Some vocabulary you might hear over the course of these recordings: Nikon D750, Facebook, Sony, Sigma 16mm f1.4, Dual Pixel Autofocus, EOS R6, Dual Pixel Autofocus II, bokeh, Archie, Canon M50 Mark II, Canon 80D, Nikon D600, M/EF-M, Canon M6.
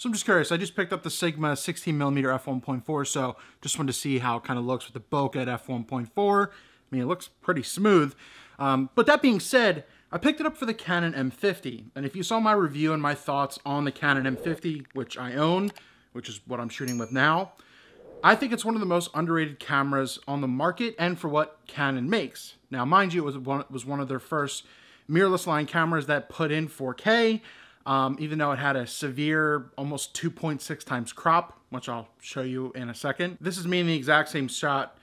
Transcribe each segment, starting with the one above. So I'm just curious, I just picked up the Sigma 16mm f1.4, so just wanted to see how it kind of looks with the bokeh at f1.4. I mean, it looks pretty smooth. But that being said, I picked it up for the Canon M50. And if you saw my review and my thoughts on the Canon M50, which I own, which is what I'm shooting with now, I think it's one of the most underrated cameras on the market and for what Canon makes. Now, mind you, it was one of their first mirrorless line cameras that put in 4K, even though it had a severe, almost 2.6 times crop, which I'll show you in a second. This is me in the exact same shot,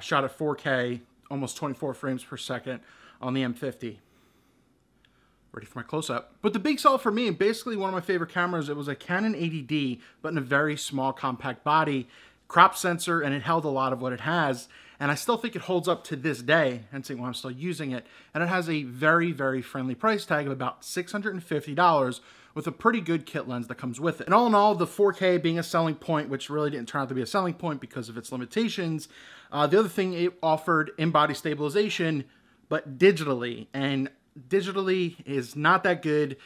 shot at 4K, almost 24 frames per second on the M50. Ready for my close-up. But the big sell for me, and basically one of my favorite cameras, it was a Canon 80D, but in a very small, compact body, crop sensor, and it held a lot of what it has. And I still think it holds up to this day, and see why I'm still using it. And it has a very, very friendly price tag of about $650 with a pretty good kit lens that comes with it. And all in all, the 4K being a selling point, which really didn't turn out to be a selling point because of its limitations. The other thing, it offered in-body stabilization, but digitally. And digitally is not that good,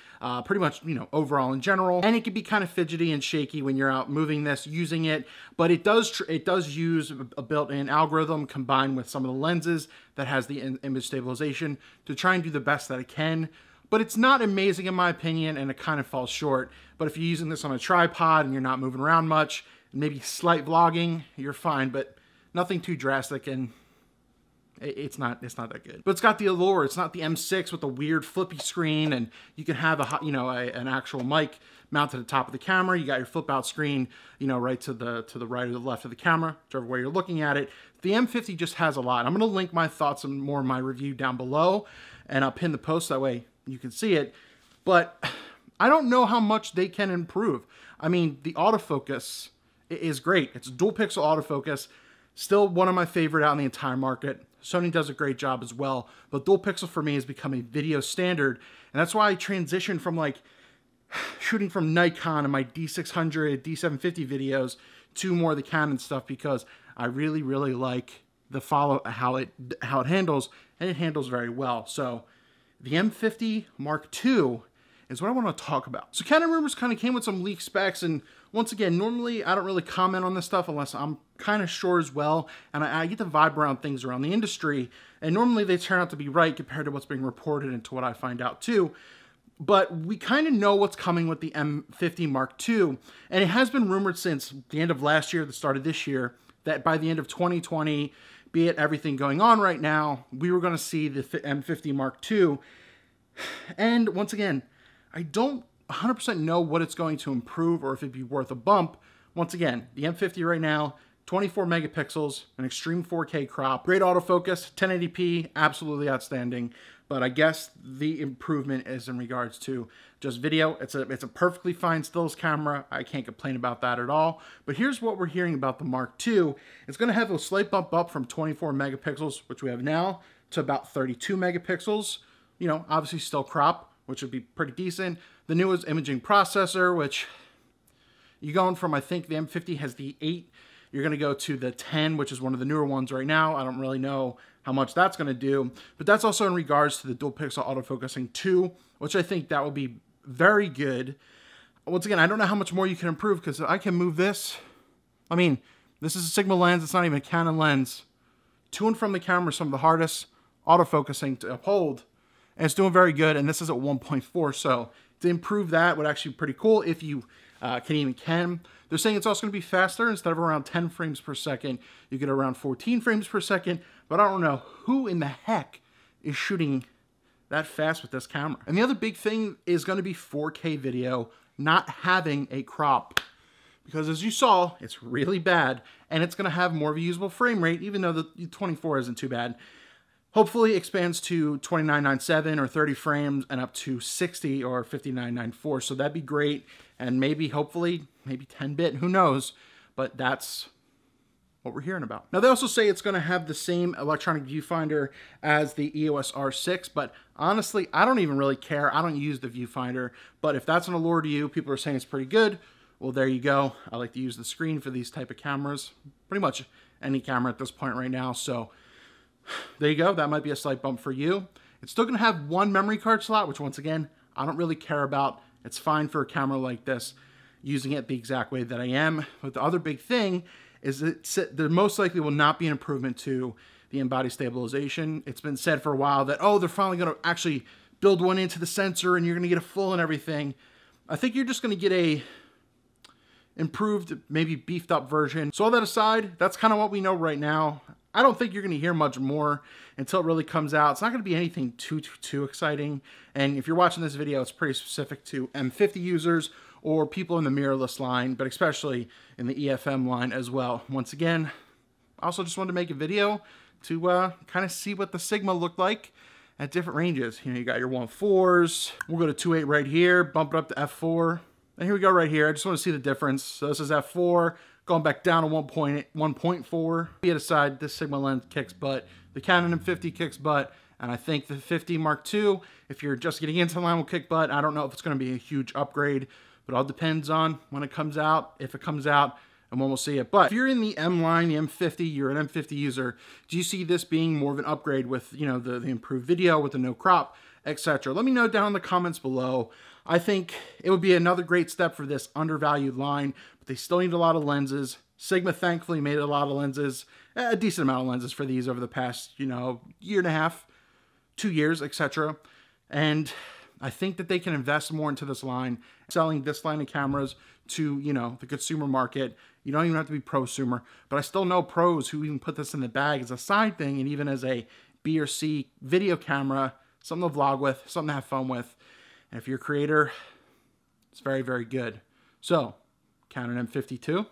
pretty much, you know, overall in general. And it can be kind of fidgety and shaky when you're out moving this, using it, but it does use a built-in algorithm combined with some of the lenses that has the image stabilization to try and do the best that it can. But it's not amazing in my opinion, and it kind of falls short. But if you're using this on a tripod and you're not moving around much, maybe slight vlogging, you're fine, but nothing too drastic, and it's not that good. But it's got the allure. It's not the M6 with the weird flippy screen, and you can have a, you know, an actual mic mounted to the top of the camera. You got your flip out screen, you know, right to the right or the left of the camera, whichever way you're looking at it. The M50 just has a lot. I'm going to link my thoughts and more of my review down below, and I'll pin the post, that way you can see it. But I don't know how much they can improve. I mean, the autofocus is great. It's dual pixel autofocus, still one of my favorite out in the entire market. Sony does a great job as well, but dual pixel for me has become a video standard, and that's why I transitioned from like shooting from Nikon and my D600, D750 videos to more of the Canon stuff, because I really, really like the follow how it handles, and it handles very well. So the M50 Mark II is what I want to talk about. So Canon rumors kind of came with some leaked specs, and once again, normally I don't really comment on this stuff unless I'm kind of sure as well, and I get the vibe around things around the industry, and normally they turn out to be right compared to what's being reported and to what I find out too. But we kind of know what's coming with the M50 Mark II, and it has been rumored since the end of last year, the start of this year, that by the end of 2020, be it everything going on right now, we were going to see the M50 Mark II. And once again, I don't 100% know what it's going to improve or if it'd be worth a bump. Once again, the M50 right now, 24 megapixels, an extreme 4K crop, great autofocus, 1080p, absolutely outstanding. But I guess the improvement is in regards to just video. It's a perfectly fine stills camera. I can't complain about that at all. But here's what we're hearing about the Mark II. It's going to have a slight bump up from 24 megapixels, which we have now, to about 32 megapixels. You know, obviously still crop, which would be pretty decent. The newest imaging processor, which you're going from, I think the M50 has the 8, you're going to go to the 10, which is one of the newer ones right now. I don't really know how much that's going to do, but that's also in regards to the dual pixel autofocusing 2, which I think that will be very good. Once again, I don't know how much more you can improve, because I can move this. I mean, this is a Sigma lens. It's not even a Canon lens. To and from the camera is some of the hardest autofocusing to uphold. And it's doing very good, and this is at 1.4, so to improve that would actually be pretty cool if you can. They're saying it's also going to be faster. Instead of around 10 frames per second, you get around 14 frames per second, but I don't know who in the heck is shooting that fast with this camera. And the other big thing is going to be 4K video, not having a crop, because as you saw, it's really bad, and it's going to have more of a usable frame rate, even though the 24 isn't too bad. Hopefully expands to 29.97 or 30 frames and up to 60 or 59.94. So that'd be great. And maybe, hopefully, maybe 10-bit, who knows? But that's what we're hearing about. Now, they also say it's going to have the same electronic viewfinder as the EOS R6. But honestly, I don't even really care. I don't use the viewfinder. But if that's an allure to you, people are saying it's pretty good. Well, there you go. I like to use the screen for these type of cameras. Pretty much any camera at this point right now. So there you go. That might be a slight bump for you. It's still going to have one memory card slot, which once again, I don't really care about. It's fine for a camera like this. using it the exact way that I am. But the other big thing is that there most likely will not be an improvement to the in-body stabilization. It's been said for a while that, oh, they're finally going to actually build one into the sensor and you're going to get a full and everything. I think you're just going to get a improved, maybe beefed up version. So all that aside, that's kind of what we know right now. I don't think you're going to hear much more until it really comes out. It's not going to be anything too exciting. And if you're watching this video, it's pretty specific to M50 users or people in the mirrorless line, but especially in the EF-M line as well. Once again, I also just wanted to make a video to kind of see what the Sigma looked like at different ranges. You know, you got your 1.4s. We'll go to 2.8 right here, bump it up to F4. And here we go right here. I just want to see the difference. So this is F4, going back down to 1.4. Be it aside, this Sigma lens kicks butt. The Canon M50 kicks butt. And I think the 50 Mark II, if you're just getting into the line, will kick butt. I don't know if it's going to be a huge upgrade, but it all depends on when it comes out, if it comes out, and when we'll see it. But if you're in the M line, the M50, you're an M50 user, do you see this being more of an upgrade with, you know, the improved video, with the no crop, etc.? Let me know down in the comments below. I think it would be another great step for this undervalued line, but they still need a lot of lenses. Sigma thankfully made a lot of lenses, a decent amount of lenses for these over the past, you know, year and a half, 2 years, etc. And I think that they can invest more into this line, selling this line of cameras to, you know, the consumer market. You don't even have to be prosumer, but I still know pros who even put this in the bag as a side thing and even as a B or C video camera, something to vlog with, something to have fun with. And if you're a creator, it's very, very good. So, Canon M52.